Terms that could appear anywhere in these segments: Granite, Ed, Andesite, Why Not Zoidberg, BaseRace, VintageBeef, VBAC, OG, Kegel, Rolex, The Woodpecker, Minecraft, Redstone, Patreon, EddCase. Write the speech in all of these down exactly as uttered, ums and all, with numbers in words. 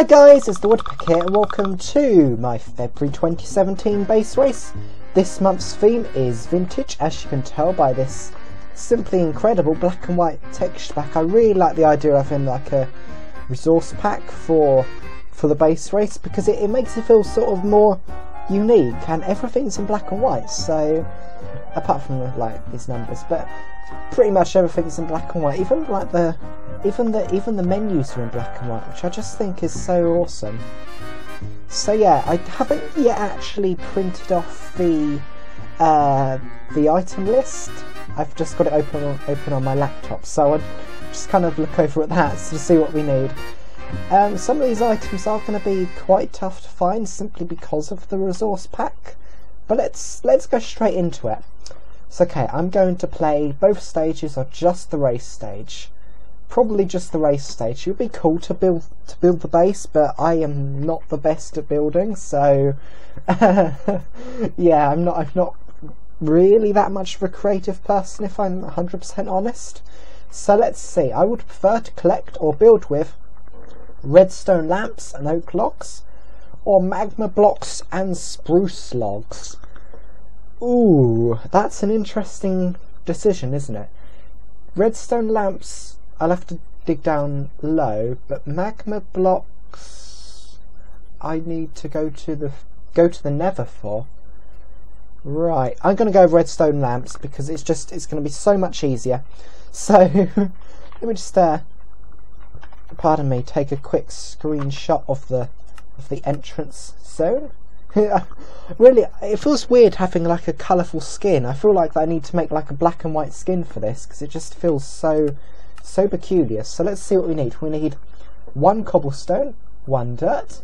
Hi guys, it's The Woodpecker here and welcome to my February twenty seventeen base race. This month's theme is vintage, as you can tell by this simply incredible black and white texture pack. I really like the idea of having like a resource pack for for the base race because it, it makes it feel sort of more unique, and everything's in black and white, so apart from like these numbers, but pretty much everything's in black and white. Even like the even the even the menus are in black and white, which I just think is so awesome. So yeah, I haven't yet actually printed off the uh, the item list. I've just got it open on, open on my laptop, so I just kind of look over at that to see what we need. Um, some of these items are going to be quite tough to find simply because of the resource pack, but let's let's go straight into it. So okay, I'm going to play both stages or just the race stage. Probably just the race stage. It would be cool to build to build the base, but I am not the best at building, so yeah, I'm not I'm not really that much of a creative person if I'm one hundred percent honest. So let's see. I would prefer to collect or build with redstone lamps and oak logs, or magma blocks and spruce logs. Ooh, that's an interesting decision, isn't it? Redstone lamps, I'll have to dig down low, but magma blocks I need to go to the go to the nether for. Right, I'm going to go with redstone lamps because it's just it's going to be so much easier. So let me just uh, pardon me, take a quick screenshot of the of the entrance zone. Really, it feels weird having like a colourful skin. I feel like I need to make like a black and white skin for this because it just feels so so peculiar. So let's see what we need. We need one cobblestone, one dirt,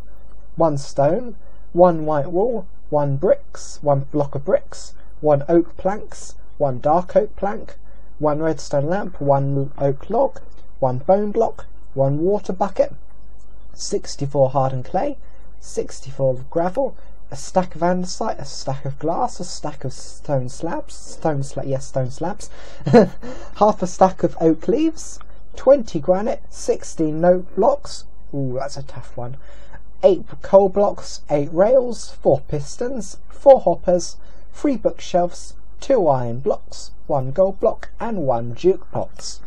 one stone, one white wool, one bricks, one block of bricks, one oak planks, one dark oak plank, one redstone lamp, one oak log, one bone block, one water bucket, sixty-four hardened clay, sixty-four gravel, a stack of andesite, a stack of glass, a stack of stone slabs, stone slabs, yes, stone slabs, half a stack of oak leaves, twenty granite, sixteen oak blocks, ooh, that's a tough one, eight coal blocks, eight rails, four pistons, four hoppers, three bookshelves, two iron blocks, one gold block, and one jukebox.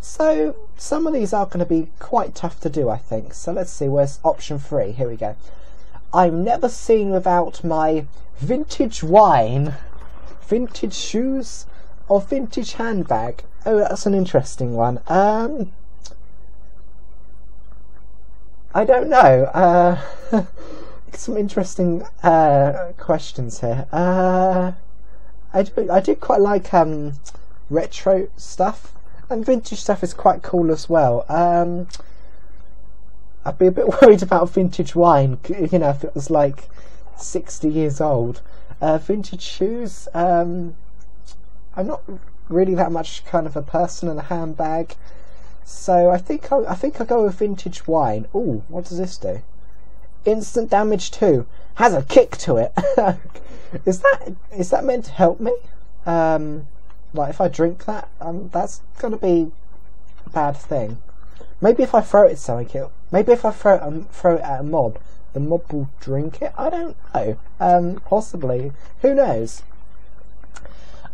So, some of these are going to be quite tough to do, I think. So let's see, where's option three? Here we go. I'm never seen without my vintage wine, vintage shoes, or vintage handbag. Oh, that's an interesting one. Um, I don't know. Uh, some interesting uh, questions here. Uh, I do, I do quite like um, retro stuff, and vintage stuff is quite cool as well. Um, I'd be a bit worried about vintage wine, you know, if it was like sixty years old. Uh, vintage shoes, um, I'm not really that much kind of a person in a handbag, so I think I'll, I think I'll go with vintage wine. Ooh, what does this do? Instant damage two, has a kick to it. Is that is that meant to help me? Um, like if I drink that, um, that's gonna be a bad thing. Maybe if I throw it at something, it'll, maybe if I throw it, um, throw it at a mob, the mob will drink it? I don't know. Um, possibly. Who knows?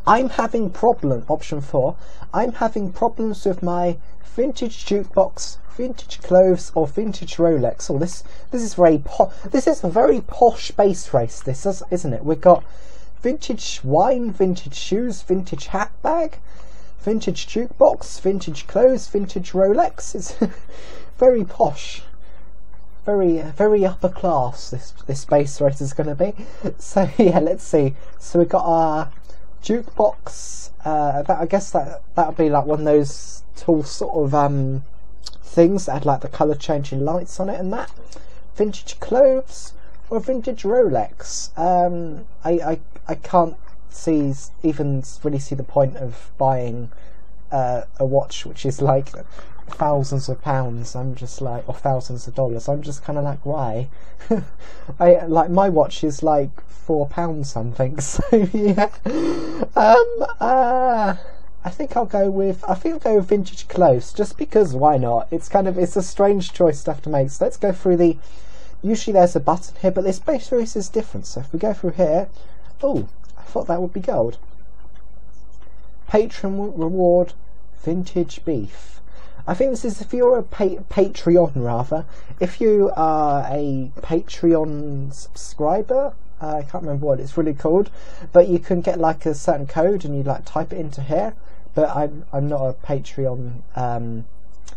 I'm having problem. Option four. I'm having problems with my vintage jukebox, vintage clothes, or vintage Rolex. Oh, this this is very po This is a very posh base race. This is, isn't it? We've got vintage wine, vintage shoes, vintage hat bag, vintage jukebox, vintage clothes, vintage Rolex. It's very posh, very very upper class. This this base race is going to be. So yeah, let's see. So we got our jukebox. Uh, that I guess that that'll be like one of those tall sort of um things that had like the colour changing lights on it and that. Vintage clothes or vintage Rolex. Um, I I I can't see even really see the point of buying uh, a watch which is like thousands of pounds. I'm just like, or thousands of dollars. I'm just kind of like, why? I like my watch is like four pounds something. So yeah, um, uh, I think I'll go with, I think I'll go with vintage clothes, just because why not? It's kind of, it's a strange choice to have to make. So let's go through the, usually there's a button here, but this base race is different. So if we go through here, oh, I thought that would be gold. Patron reward, vintage beef. I think this is if you're a pa Patreon rather. If you are a Patreon subscriber, uh, I can't remember what it's really called, but you can get like a certain code and you like type it into here. But I'm I'm not a Patreon um,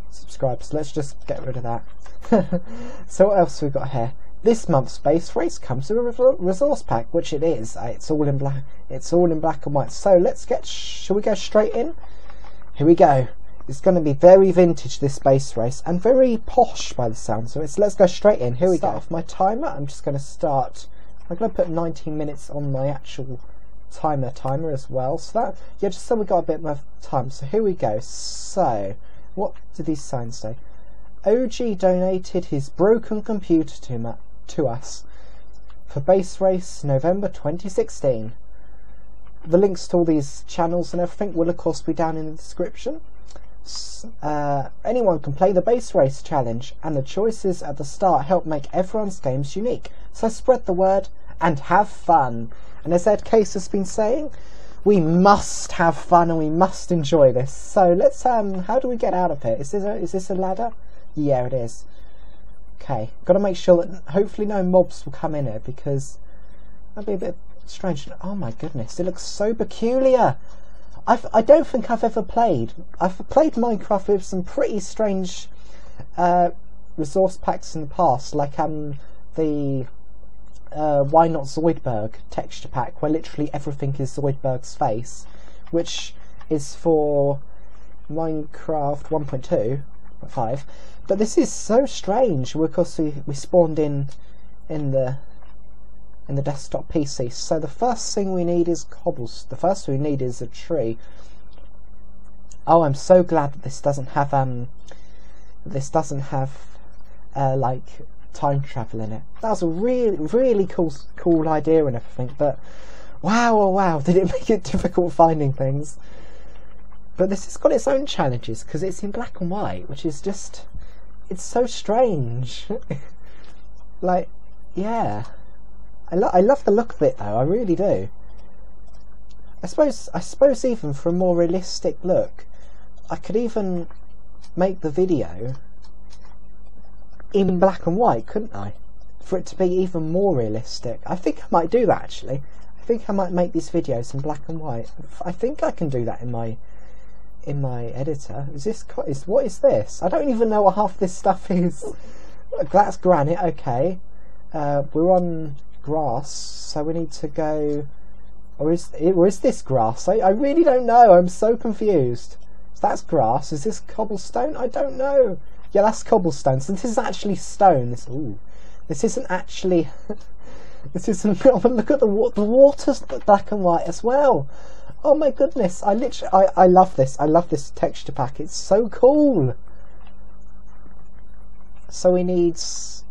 subscriber, so let's just get rid of that. So what else we got here? This month's base race comes with a resource pack, which it is. It's all in black. It's all in black and white. So let's get. Shall we go straight in? Here we go. It's going to be very vintage, this base race, and very posh by the sound. So it's, let's go straight in. Here we start go. Off my timer. I'm just going to start. I'm going to put nineteen minutes on my actual timer timer as well. So that, yeah, just so we got a bit more time. So here we go. So what did these signs say? O G donated his broken computer to ma to us for base race November twenty sixteen. The links to all these channels and everything will of course be down in the description. Uh, anyone can play the base race challenge, and the choices at the start help make everyone's games unique. So spread the word and have fun. And as EddCase has been saying, we must have fun and we must enjoy this. So let's um, how do we get out of here? Is this a, is this a ladder? Yeah, it is. Okay, got to make sure that hopefully no mobs will come in here because that'd be a bit strange. Oh my goodness, it looks so peculiar. I've, I don't think I've ever played. I've played Minecraft with some pretty strange uh, resource packs in the past, like um, the uh, Why Not Zoidberg texture pack, where literally everything is Zoidberg's face, which is for Minecraft one point two point five. But this is so strange. Of course, we, we spawned in in the. in the desktop P C. So the first thing we need is cobbles. The first thing we need is a tree. Oh, I'm so glad that this doesn't have um this doesn't have uh, like time travel in it. That was a really really cool cool idea and everything, but wow oh wow did it make it difficult finding things. But this has got its own challenges because it's in black and white, which is just, it's so strange. Like, yeah, I, lo I love the look of it though, I really do. I suppose I suppose even for a more realistic look, I could even make the video in black and white, couldn't I? For it to be even more realistic. I think I might do that actually. I think I might make these videos in black and white. I think I can do that in my in my editor. Is this is what is this? I don't even know what half this stuff is. That's granite, okay. Uh, we're on grass, so we need to go, or is it, or is this grass? I, I really don't know, I'm so confused. So that's grass. Is this cobblestone? I don't know. Yeah, that's cobblestone. So this is actually stone. This, ooh, this isn't actually this isn't look at the water, the water's black and white as well. Oh my goodness, I literally I, I love this. I love this texture pack, it's so cool. So we need,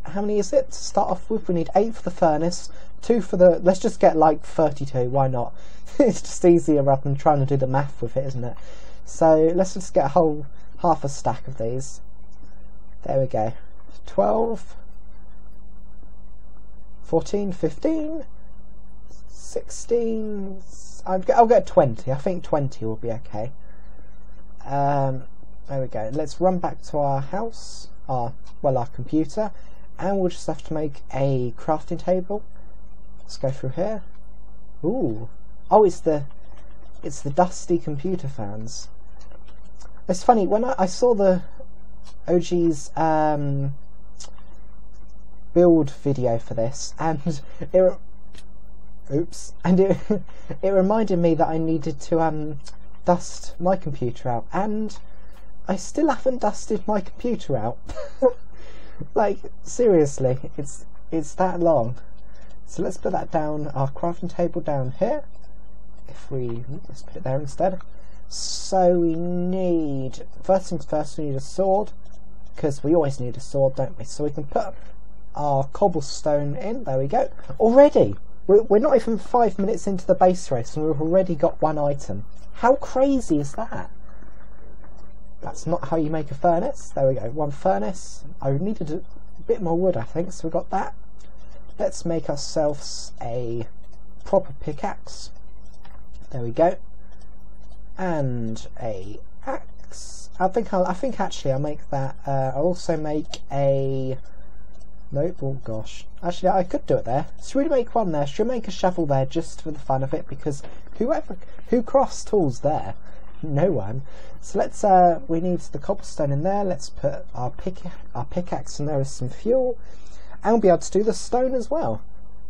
how many is it to start off with? We need eight for the furnace, two for the, let's just get like thirty-two, why not? It's just easier rather than trying to do the math with it, isn't it? So let's just get a whole half a stack of these. There we go. twelve, fourteen, fifteen, sixteen, I'll get, I'll get twenty, I think twenty will be okay. Um, there we go, let's run back to our house, our, well our computer. And we'll just have to make a crafting table. Let's go through here. Ooh. Oh, it's the it's the dusty computer fans. It's funny, when I, I saw the O G's um, build video for this, and it oops, and it it reminded me that I needed to um dust my computer out, and I still haven't dusted my computer out. Like, seriously, it's it's that long. So let's put that down, our crafting table down here. If we, let's put it there instead. So we need, first things first, we need a sword, because we always need a sword, don't we? So we can put our cobblestone in, there we go. Already! We're not even five minutes into the base race and we've already got one item. How crazy is that? That's not how you make a furnace. There we go, one furnace. I needed a bit more wood, I think, so we got that. Let's make ourselves a proper pickaxe. There we go. And a axe. I think I'll, I think actually I'll make that. Uh, I'll also make a... Nope, oh gosh. Actually, I could do it there. Should we make one there? Should we make a shovel there just for the fun of it? Because whoever... Who crafts tools there? No one. So let's... Uh, we need the cobblestone in there. Let's put our, pick, our pickaxe in there with some fuel. And we'll be able to do the stone as well.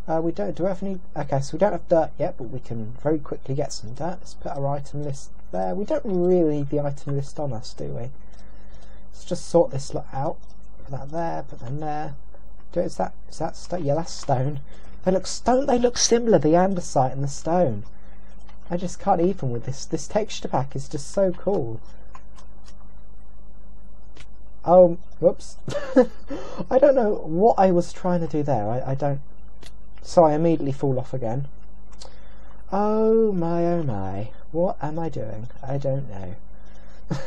Uh, we don't... Do we have any... Okay, so we don't have dirt yet, but we can very quickly get some dirt. Let's put our item list there. We don't really need the item list on us, do we? Let's just sort this lot out. Put that there, put them there. Do it, is that... Is that stone? Yeah, that's stone. They look... Don't they look similar, the andesite and the stone? I just can't even with this. This texture pack is just so cool. Oh, whoops. I don't know what I was trying to do there. I, I don't... So I immediately fall off again. Oh my, oh my. What am I doing? I don't know.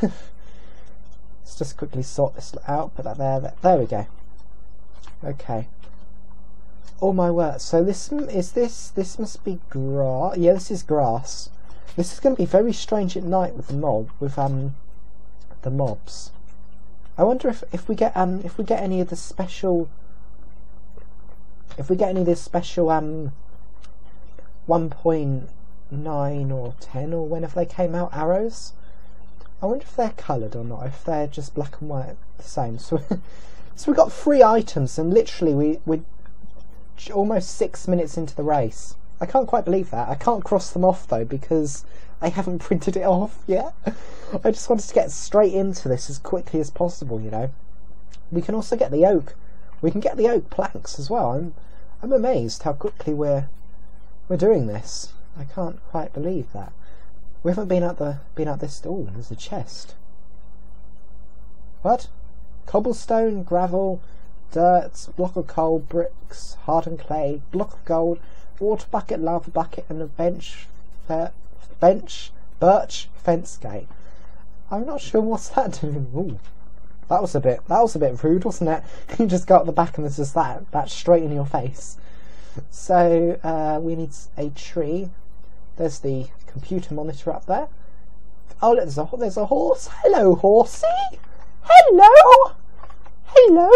Let's just quickly sort this out. Put that there. There we go. Okay. Oh my word. So this is this... This must be grass. Yeah, this is grass. This is going to be very strange at night with the mob. With, um... the mobs. I wonder if, if we get um if we get any of the special if we get any of this special um one point nine or ten or whenever they came out arrows. I wonder if they're coloured or not, if they're just black and white the same. So so we've got three items and literally we we're almost six minutes into the race. I can't quite believe that. I can't cross them off though because I haven't printed it off yet. I just wanted to get straight into this as quickly as possible, you know. We can also get the oak. We can get the oak planks as well. I'm, I'm amazed how quickly we're we're doing this. I can't quite believe that. We haven't been out the been out this. Oh, there's a chest. What? Cobblestone, gravel, dirt, block of coal, bricks, hardened clay, block of gold, water bucket, lava bucket, and a bench. Uh, bench, birch, fence gate. I'm not sure what's that doing. Ooh, that was a bit. That was a bit rude, wasn't it? You just go up the back and there's just that. That straight in your face. So uh, we need a tree. There's the computer monitor up there. Oh, look, there's a there's a horse. Hello, horsey. Hello. Hello.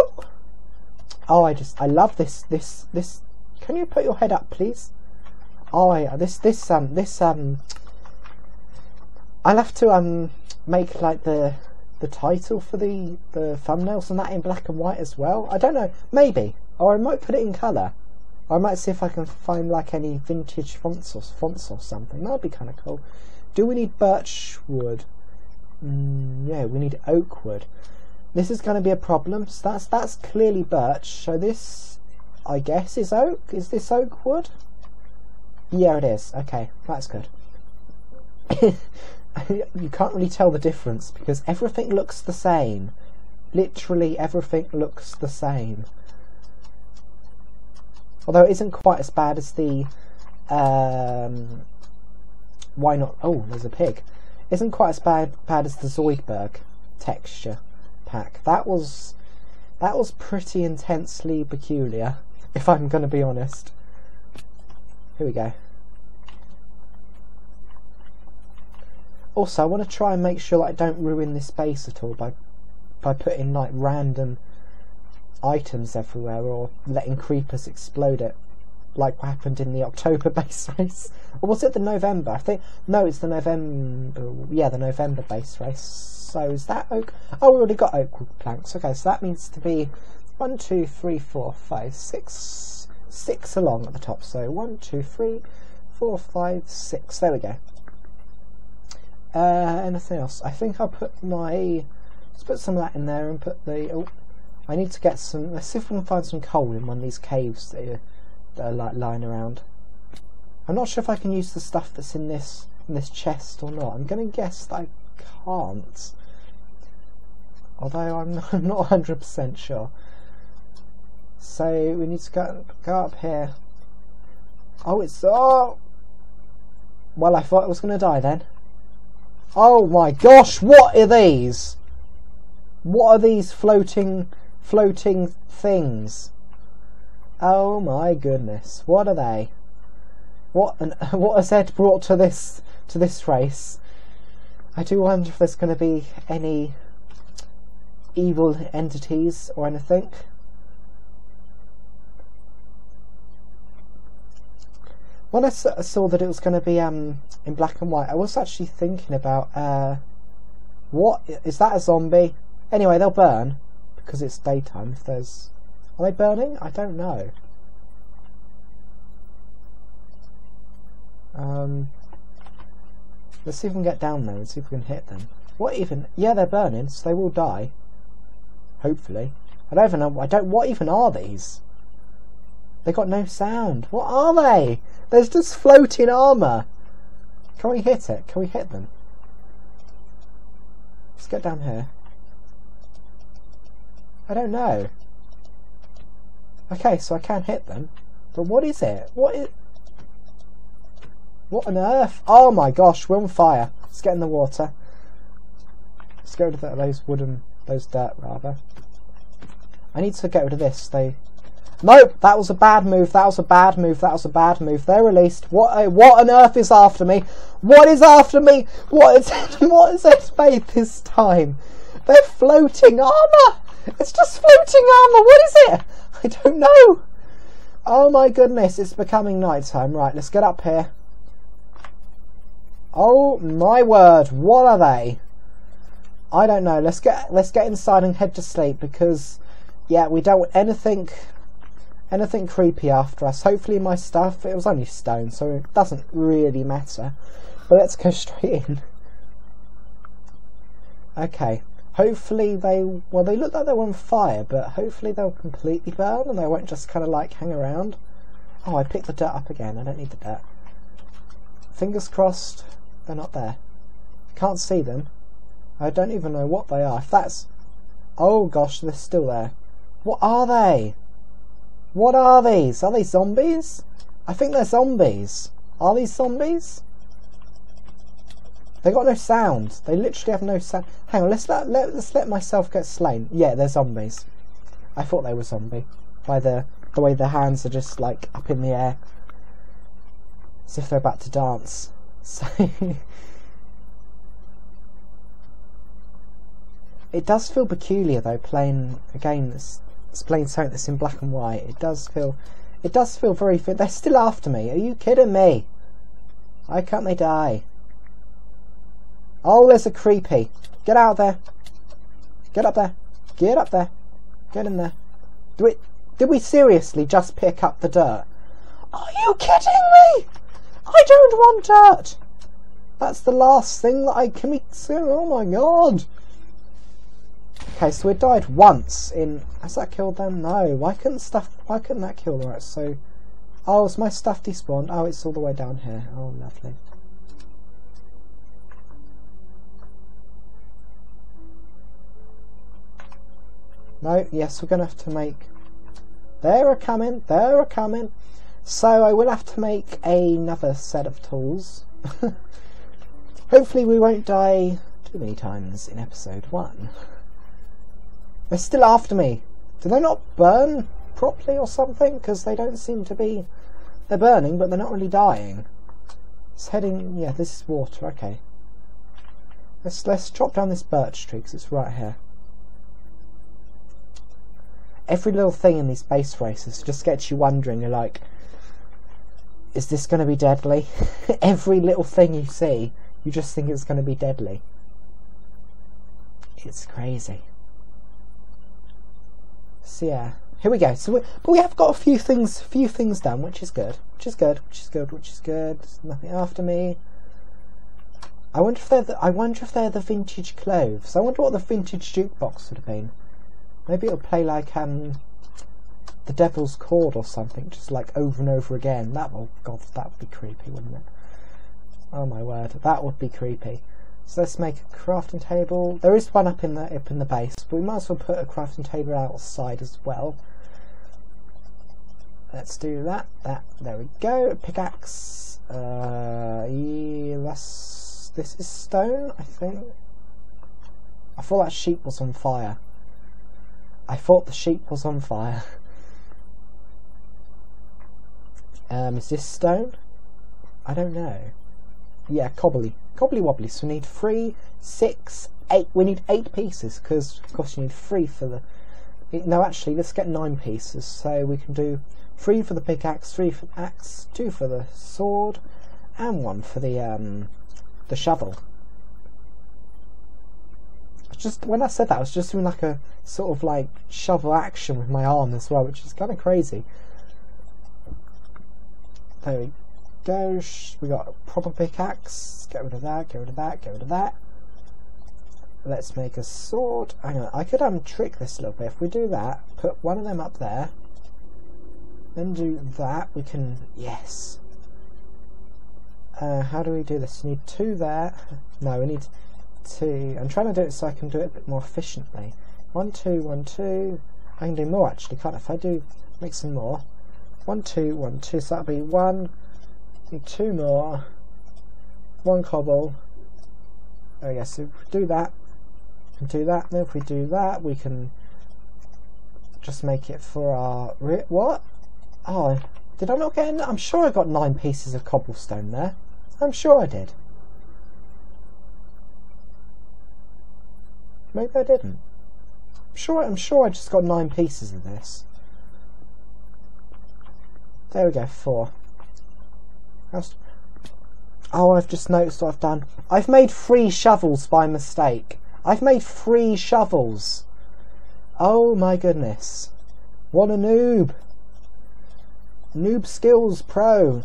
Oh, I just I love this this this. Can you put your head up, please? Oh, yeah, this this um this um. I'll have to um make like the the title for the the thumbnails and that in black and white as well. I don't know, maybe, or I might put it in colour. Or I might see if I can find like any vintage fonts or fonts or something. That'd be kind of cool. Do we need birch wood? Mm, yeah, we need oak wood. This is going to be a problem. So that's that's clearly birch. So this, I guess, is oak. Is this oak wood? Yeah, it is. Okay, that's good. You can't really tell the difference because everything looks the same. Literally everything looks the same. Although it isn't quite as bad as the um, Why Not... Oh, there's a pig. Isn't quite as bad bad as the Zoidberg texture pack. That was that was pretty intensely peculiar, if I'm going to be honest. Here we go. Also, I want to try and make sure that I don't ruin this base at all by by putting like random items everywhere or letting creepers explode it, like what happened in the October base race. Or was it the November? I think no, it's the November. Yeah, the November base race. So is that oak? Oh, we already got oak planks. Okay, so that needs to be one, two, three, four, five, six, six along at the top. So one, two, three, four, five, six. There we go. Uh, anything else? I think I'll put my... Let's put some of that in there and put the... Oh, I need to get some... Let's see if we can find some coal in one of these caves that are, that are like lying around. I'm not sure if I can use the stuff that's in this in this chest or not. I'm going to guess that I can't. Although I'm, I'm not one hundred percent sure. So we need to go, go up here. Oh, it's so... Well, I thought I was going to die then. Oh my gosh, what are these? What are these floating, floating things? Oh my goodness, what are they? What an, what has Ed brought to this to this race? I do wonder if there's going to be any evil entities or anything. When I saw that it was going to be um, in black and white, I was actually thinking about uh, what is that, a zombie? Anyway, they'll burn because it's daytime. If there's, are they burning? I don't know. Um, let's see if we can get down there and see if we can hit them. What even? Yeah, they're burning, so they will die. Hopefully. I don't even know. I don't. What even are these? They got no sound. What are they? There's just floating armor. Can we hit it? Can we hit them? Let's get down here. I don't know. Okay, so I can hit them, but what is it? What is? What on earth? Oh my gosh, we're on fire. Let's get in the water. Let's get rid of those wooden, those dirt rather. I need to get rid of this. They, nope, that was a bad move, that was a bad move, that was a bad move. They're released. What what on earth is after me? What is after me? What is it? What is Ed's made this time? They're floating armour! It's just floating armour, what is it? I don't know. Oh my goodness, it's becoming night time. Right, let's get up here. Oh my word, what are they? I don't know. Let's get let's get inside and head to sleep, because yeah, we don't want anything anything creepy after us. Hopefully my stuff, it was only stone, so it doesn't really matter. But let's go straight in. Okay. Hopefully they, well, they look like they're on fire, but hopefully they'll completely burn and they won't just kind of like hang around. Oh, I picked the dirt up again. I don't need the dirt. Fingers crossed they're not there. Can't see them. I don't even know what they are. If that's... Oh gosh, they're still there. What are they? What are these? Are they zombies? I think they're zombies. Are these zombies? They got no sound. They literally have no sound. Hang on, let's let, let, let's let myself get slain. Yeah, they're zombies. I thought they were zombie. By the, the way their hands are just like up in the air. As if they're about to dance. So it does feel peculiar though, playing a game that's playing something that's in black and white. It does feel, it does feel very. They're still after me. Are you kidding me? Why can't they die? Oh, there's a creepy. Get out there. Get up there. Get up there. Get in there. Do it. Did we seriously just pick up the dirt? Are you kidding me? I don't want dirt. That's the last thing that I can be. Oh my god. Okay, so we died once in. Has that killed them? No. Why couldn't stuff? Why couldn't that kill them? Right, so, oh, is my stuff despawned? Oh, it's all the way down here. Oh, lovely. No. Yes, we're gonna have to make. There are coming. There are coming. So I will have to make another set of tools. Hopefully we won't die too many times in episode one. They're still after me. Do they not burn properly or something? Because they don't seem to be... They're burning, but they're not really dying. It's heading... Yeah, this is water. Okay. Let's, let's chop down this birch tree, because it's right here. Every little thing in these base races just gets you wondering, you're like, is this going to be deadly? Every little thing you see, you just think it's going to be deadly. It's crazy. So yeah, here we go. So we, but we have got a few things, few things done, which is good, which is good, which is good, which is good. There's nothing after me. I wonder if they're, the, I wonder if they're the vintage clothes. I wonder what the vintage jukebox would have been. Maybe it'll play like um, the Devil's Chord or something, just like over and over again. That will, God, that would be creepy, wouldn't it? Oh my word, that would be creepy. So let's make a crafting table. There is one up in the up in the base, but we might as well put a crafting table outside as well. Uh, let's do that. That there we go. Pickaxe. Uh, yeah, that's, this is stone, I think. I thought that sheep was on fire. I thought the sheep was on fire. Um, is this stone? I don't know. Yeah, cobbly, cobbly wobbly. So we need three, six, eight. We need eight pieces because, of course, you need three for the. No, actually, let's get nine pieces. So we can do three for the pickaxe, three for the axe, two for the sword, and one for the um, the shovel. Just when I said that, I was just doing like a sort of like shovel action with my arm as well, which is kind of crazy. There we go. We got a proper pickaxe. Get rid of that. Get rid of that. Get rid of that. Let's make a sword. Hang on, I could um trick this a little bit. If we do that, put one of them up there, then do that. We can, yes. Uh, how do we do this? We need two there. No, we need two. I'm trying to do it so I can do it a bit more efficiently. One, two, one, two. I can do more actually, can't I? If I do make some more. One, two, one, two. So that'll be one, two more, one cobble. There we go. So if we do that. Do that, and if we do that, we can just make it for our re what? Oh, did I not get? In? I'm sure I got nine pieces of cobblestone there. I'm sure I did. Maybe I didn't. I'm sure. I'm sure I just got nine pieces of this. There we go. Four. How's oh, I've just noticed what I've done. I've made three shovels by mistake. I've made three shovels. Oh my goodness. What a noob. Noob skills pro.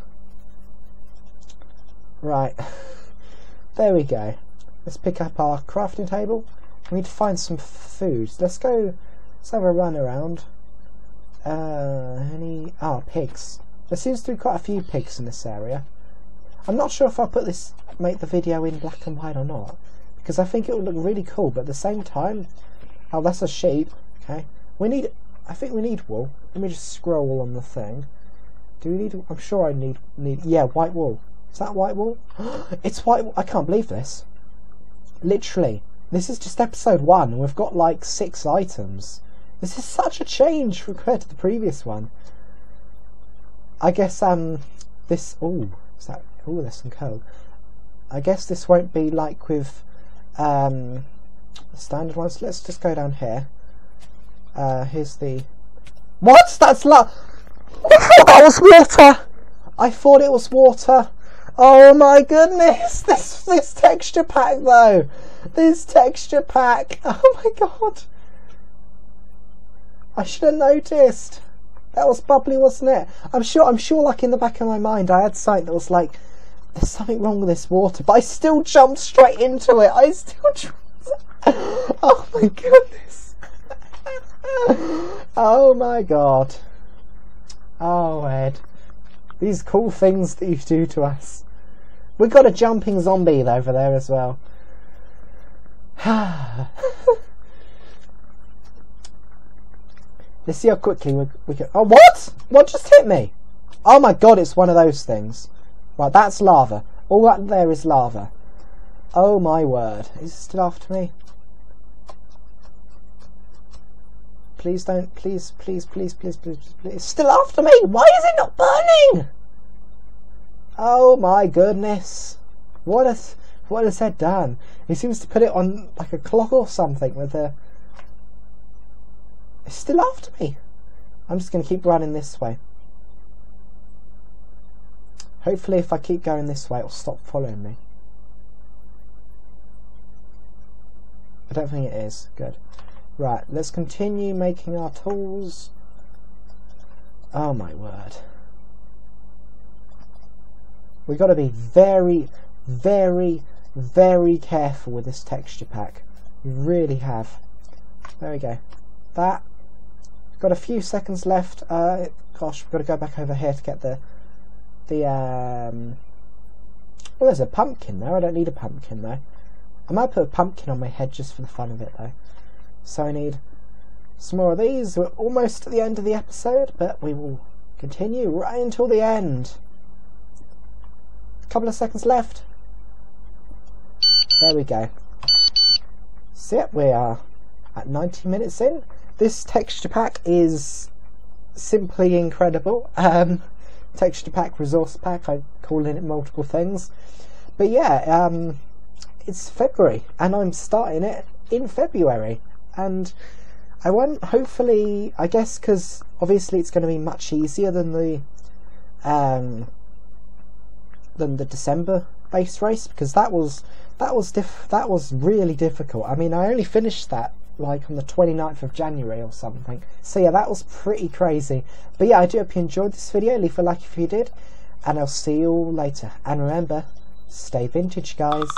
Right. There we go. Let's pick up our crafting table. We need to find some food. Let's go. Let's have a run around. Uh, any. Ah, oh, pigs. There seems to be quite a few pigs in this area. I'm not sure if I'll put this. Make the video in black and white or not. Because I think it would look really cool, but at the same time, oh, that's a sheep. Okay, we need. I think we need wool. Let me just scroll on the thing. Do we need? I'm sure I need. Need. Yeah, white wool. Is that white wool? It's white. I can't believe this. Literally, this is just episode one, and we've got like six items. This is such a change compared to the previous one. I guess um, this. Oh, is that? Oh, there's some coal. I guess this won't be like with. Um, standard ones. Let's just go down here. Uh, here's the. What? That's lava. Oh, that was water. I thought it was water. Oh my goodness! This this texture pack though. This texture pack. Oh my god. I should have noticed. That was bubbly, wasn't it? I'm sure. I'm sure. Like in the back of my mind, I had something that was like. There's something wrong with this water, but I still jumped straight into it. I still jumped. Oh my goodness. Oh my god. Oh, Ed. These cool things that you do to us. We've got a jumping zombie over there as well. Let's see how quickly we, we can. Oh, what? What just hit me? Oh my god, it's one of those things. Right, that's lava. All that there is lava. Oh my word. Is it still after me? Please don't. Please, please, please, please, please, please. It's still after me. Why is it not burning? Oh my goodness. What has, what has Ed done? He seems to put it on like a clock or something with a... It's still after me. I'm just going to keep running this way. Hopefully if I keep going this way, it'll stop following me. I don't think it is. Good. Right, let's continue making our tools. Oh my word. We've got to be very, very, very careful with this texture pack. We really have. There we go. That. Got a few seconds left. Uh, gosh, we've got to go back over here to get the... The, um, well, there's a pumpkin there. I don't need a pumpkin though. I might put a pumpkin on my head just for the fun of it though. So I need some more of these. We're almost at the end of the episode, but we will Continue right until the end. A couple of seconds left. There we go. See it, we are at ninety minutes in. This texture pack is simply incredible. Um, texture pack, resource pack, I'm calling it multiple things. But yeah, um, it's February and I'm starting it in February. And I won't, hopefully, I guess, because obviously it's going to be much easier than the um, than the December base race, because that was that was diff that was really difficult. I mean, I only finished that like on the twenty-ninth of January or something. So yeah, that was pretty crazy. But yeah, I do hope you enjoyed this video. Leave a like if you did, and I'll see you all later. And remember, stay vintage, guys.